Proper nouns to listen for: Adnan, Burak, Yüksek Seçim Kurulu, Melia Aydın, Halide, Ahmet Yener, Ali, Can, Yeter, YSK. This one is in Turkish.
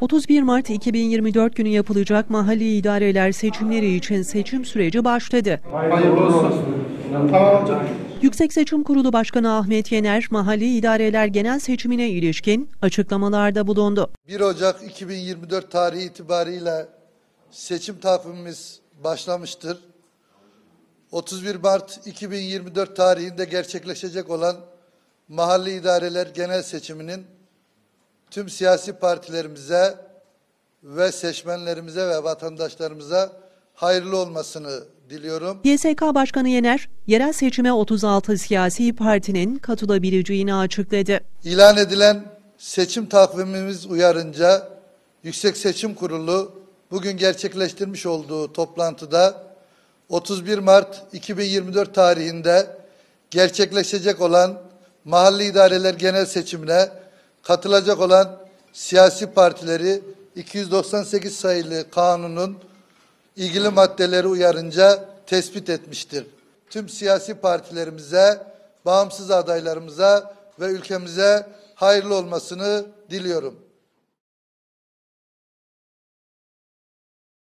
31 Mart 2024 günü yapılacak mahalli idareler seçimleri için seçim süreci başladı. Hayırlı olsun. Tamam. Yüksek Seçim Kurulu Başkanı Ahmet Yener, mahalli idareler genel seçimine ilişkin açıklamalarda bulundu. 1 Ocak 2024 tarihi itibariyle seçim takvimimiz başlamıştır. 31 Mart 2024 tarihinde gerçekleşecek olan mahalli idareler genel seçiminin tüm siyasi partilerimize ve seçmenlerimize ve vatandaşlarımıza hayırlı olmasını diliyorum. YSK Başkanı Yener, yerel seçime 36 siyasi partinin katılabileceğini açıkladı. İlan edilen seçim takvimimiz uyarınca Yüksek Seçim Kurulu bugün gerçekleştirmiş olduğu toplantıda 31 Mart 2024 tarihinde gerçekleşecek olan mahalli idareler genel seçimine katılacak olan siyasi partileri 298 sayılı kanunun ilgili maddeleri uyarınca tespit etmiştir. Tüm siyasi partilerimize, bağımsız adaylarımıza ve ülkemize hayırlı olmasını diliyorum.